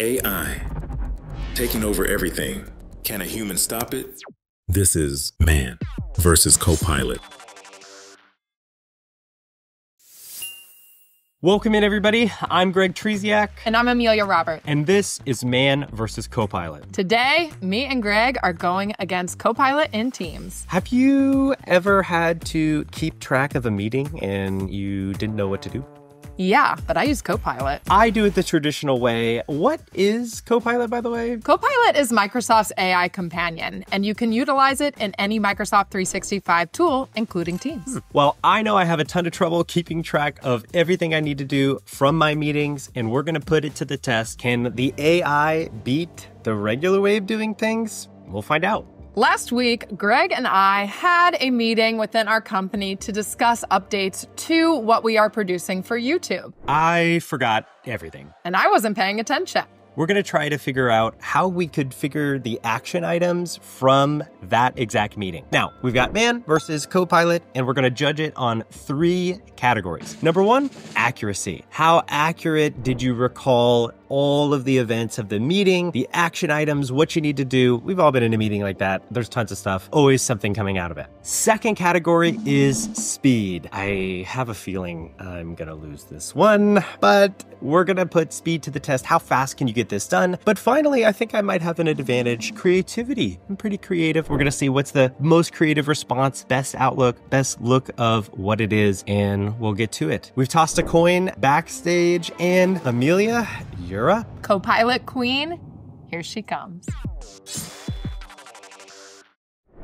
AI, taking over everything. Can a human stop it? This is man versus Copilot. Welcome in, everybody. I'm Greg Treziak. And I'm Amelia Roberts. And this is Man versus Copilot. Today, me and Greg are going against Copilot in Teams. Have you ever had to keep track of a meeting and you didn't know what to do? Yeah, but I use Copilot. I do it the traditional way. What is Copilot, by the way? Copilot is Microsoft's AI companion, and you can utilize it in any Microsoft 365 tool, including Teams. Well, I know I have a ton of trouble keeping track of everything I need to do from my meetings, and we're going to put it to the test. Can the AI beat the regular way of doing things? We'll find out. Last week, Greg and I had a meeting within our company to discuss updates to what we are producing for YouTube. I forgot everything. And I wasn't paying attention. We're going to try to figure out how we could figure the action items from that exact meeting. Now, we've got man versus Copilot, and we're going to judge it on three categories. Number one, accuracy. How accurate did you recall all of the events of the meeting, the action items, what you need to do? We've all been in a meeting like that. There's tons of stuff, always something coming out of it. Second category is speed. I have a feeling I'm gonna lose this one, but we're gonna put speed to the test. How fast can you get this done? But finally, I think I might have an advantage. Creativity. I'm pretty creative. We're gonna see what's the most creative response, best outlook, best look of what it is, and we'll get to it. We've tossed a coin backstage, and Amelia, you're up. Copilot Queen, here she comes.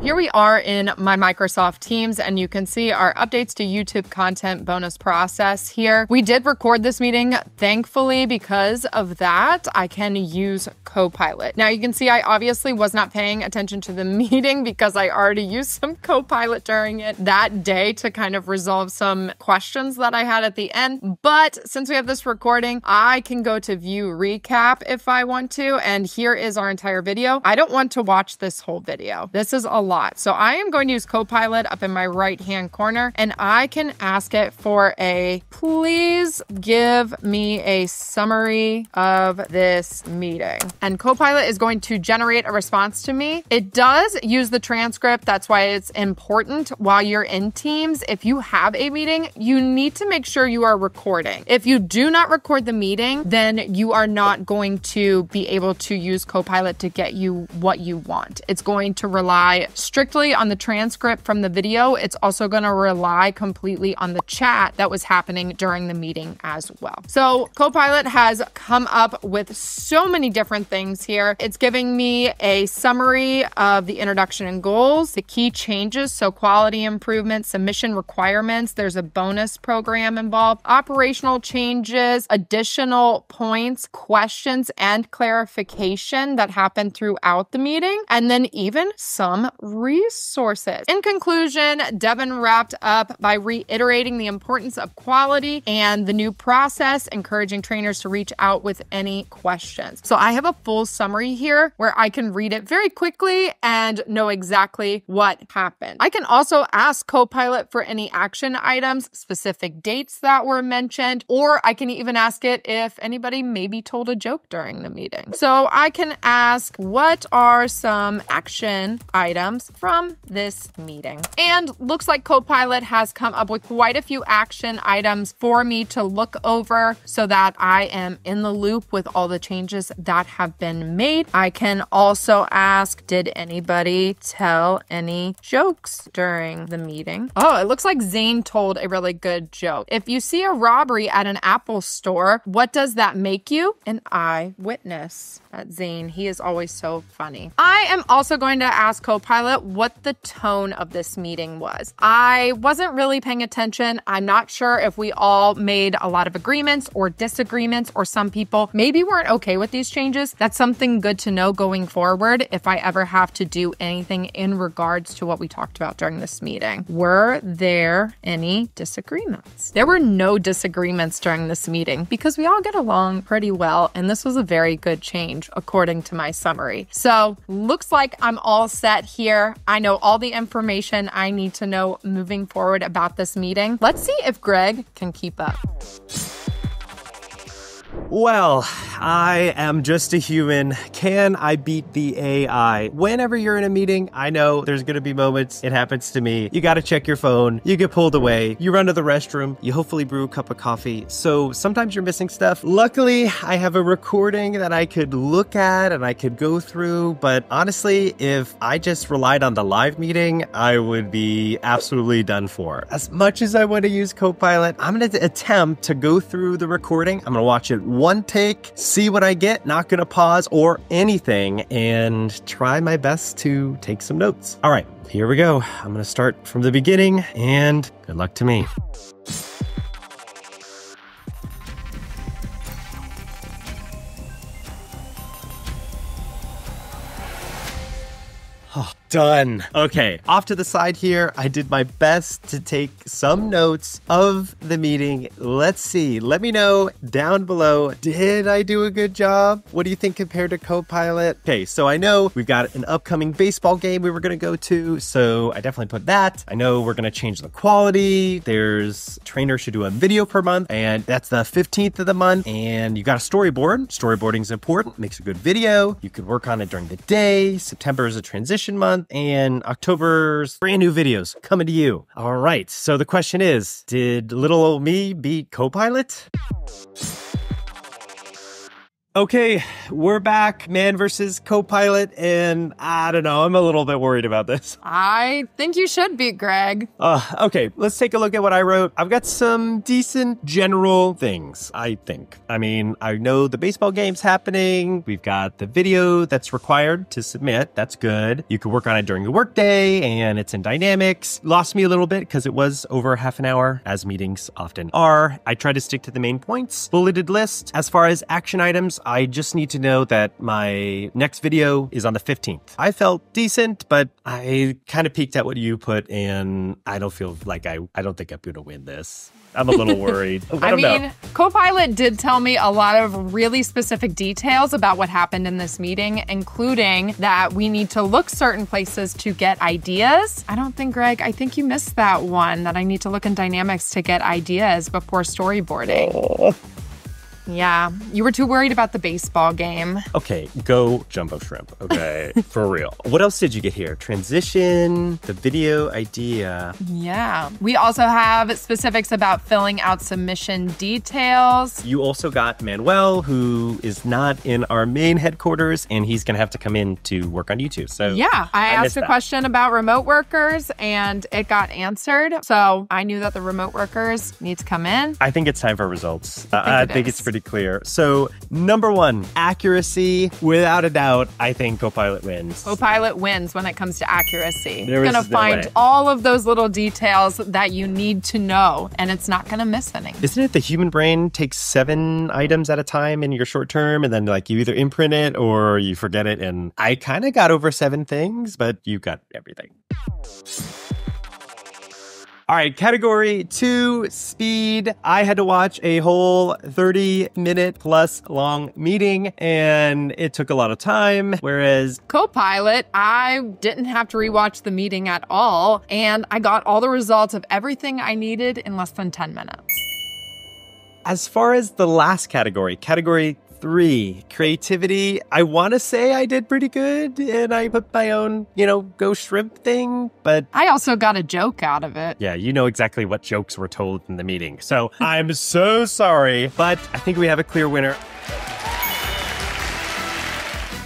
Here we are in my Microsoft Teams, and you can see our updates to YouTube content bonus process here. We did record this meeting. Thankfully, because of that, I can use Copilot. Now you can see I obviously was not paying attention to the meeting because I already used some Copilot during it that day to kind of resolve some questions that I had at the end. But since we have this recording, I can go to view recap if I want to. And here is our entire video. I don't want to watch this whole video. This is a lot. So I am going to use Copilot up in my right-hand corner, and I can ask it for a, please give me a summary of this meeting. And Copilot is going to generate a response to me. It does use the transcript. That's why it's important while you're in Teams. If you have a meeting, you need to make sure you are recording. If you do not record the meeting, then you are not going to be able to use Copilot to get you what you want. It's going to rely strictly on the transcript from the video. It's also going to rely completely on the chat that was happening during the meeting as well. So Copilot has come up with so many different things here. It's giving me a summary of the introduction and goals, the key changes, so quality improvements, submission requirements, there's a bonus program involved, operational changes, additional points, questions, and clarification that happened throughout the meeting, and then even some resources. In conclusion, Devin wrapped up by reiterating the importance of quality and the new process, encouraging trainers to reach out with any questions. So I have a full summary here where I can read it very quickly and know exactly what happened. I can also ask Copilot for any action items, specific dates that were mentioned, or I can even ask it if anybody maybe told a joke during the meeting. So I can ask, what are some action items from this meeting? And looks like Copilot has come up with quite a few action items for me to look over so that I am in the loop with all the changes that have been made. I can also ask, did anybody tell any jokes during the meeting? Oh, it looks like Zane told a really good joke. If you see a robbery at an Apple store, what does that make you? An eyewitness. That's Zane. He is always so funny. I am also going to ask Copilot what the tone of this meeting was. I wasn't really paying attention. I'm not sure if we all made a lot of agreements or disagreements, or some people maybe weren't okay with these changes. That's something good to know going forward if I ever have to do anything in regards to what we talked about during this meeting. Were there any disagreements? There were no disagreements during this meeting because we all get along pretty well, and this was a very good change according to my summary. So looks like I'm all set here. I know all the information I need to know moving forward about this meeting. Let's see if Greg can keep up. Well, I am just a human. Can I beat the AI? Whenever you're in a meeting, I know there's going to be moments, it happens to me. You got to check your phone, you get pulled away, you run to the restroom, you hopefully brew a cup of coffee. So sometimes you're missing stuff. Luckily, I have a recording that I could look at and I could go through. But honestly, if I just relied on the live meeting, I would be absolutely done for. As much as I want to use Copilot, I'm going to attempt to go through the recording. I'm going to watch it one take, see what I get, not going to pause or anything, and try my best to take some notes. All right, here we go. I'm going to start from the beginning, and good luck to me. Oh, done. Okay, off to the side here. I did my best to take some notes of the meeting. Let's see. Let me know down below. Did I do a good job? What do you think compared to Copilot? Okay, so I know we've got an upcoming baseball game we were going to go to, so I definitely put that. I know we're going to change the quality. There's trainer should do a video per month, and that's the 15th of the month. And you got a storyboard. Storyboarding's important. Makes a good video. You could work on it during the day. September is a transition month, and October's brand new videos coming to you. All right, so the question is, did little old me beat Copilot? Okay, we're back, man versus Copilot, and I don't know, I'm a little bit worried about this. I think you should beat Greg. Okay, let's take a look at what I wrote. I've got some decent general things, I think. I mean, I know the baseball game's happening. We've got the video that's required to submit. That's good. You can work on it during the workday, and it's in Dynamics. Lost me a little bit because it was over half an hour, as meetings often are. I tried to stick to the main points. Bulleted list. As far as action items, I just need to know that my next video is on the 15th. I felt decent, but I kind of peeked at what you put, and I don't feel like I don't think I'm going to win this. I'm a little worried. I mean, Copilot did tell me a lot of really specific details about what happened in this meeting, including that we need to look certain places to get ideas. I don't think, Greg, I think you missed that one, that I need to look in Dynamics to get ideas before storyboarding. Oh. Yeah, you were too worried about the baseball game. Okay, go Jumbo Shrimp, okay, for real. What else did you get here? Transition, the video idea. Yeah, we also have specifics about filling out submission details. You also got Manuel, who is not in our main headquarters, and he's gonna have to come in to work on YouTube, so. Yeah, I asked a question about remote workers, and it got answered, so I knew that the remote workers need to come in. I think it's time for results. I think it's pretty clear. So number 1, accuracy. Without a doubt, I think Copilot wins. Copilot wins when it comes to accuracy. It's gonna find all of those little details that you need to know, and it's not gonna miss any. Isn't it the human brain takes 7 items at a time in your short term, and then like you either imprint it or you forget it? And I kind of got over 7 things, but you got everything. All right, category 2, speed. I had to watch a whole 30-minute plus long meeting, and it took a lot of time, whereas Copilot, I didn't have to rewatch the meeting at all, and I got all the results of everything I needed in less than 10 minutes. As far as the last category, category 3, creativity, I want to say I did pretty good, and I put my own, you know, go shrimp thing, but I also got a joke out of it. Yeah, you know exactly what jokes were told in the meeting. So I'm so sorry, but I think we have a clear winner.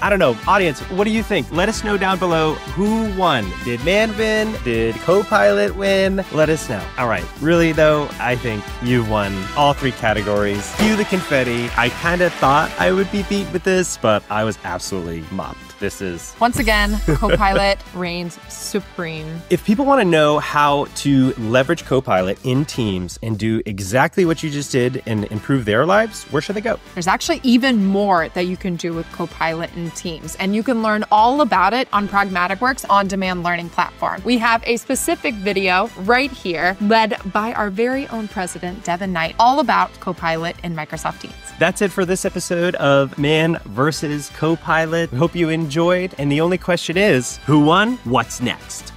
I don't know. Audience, what do you think? Let us know down below who won. Did man win? Did Copilot win? Let us know. All right. Really, though, I think you won all 3 categories. Cue the confetti. I kind of thought I would be beat with this, but I was absolutely mopped. This is... Once again, Copilot reigns supreme. If people want to know how to leverage Copilot in Teams and do exactly what you just did and improve their lives, where should they go? There's actually even more that you can do with Copilot in Teams, and you can learn all about it on Pragmatic Works' on-demand learning platform. We have a specific video right here led by our very own president, Devin Knight, all about Copilot in Microsoft Teams. That's it for this episode of Man vs. Copilot. We hope you enjoyed, and the only question is, who won? What's next?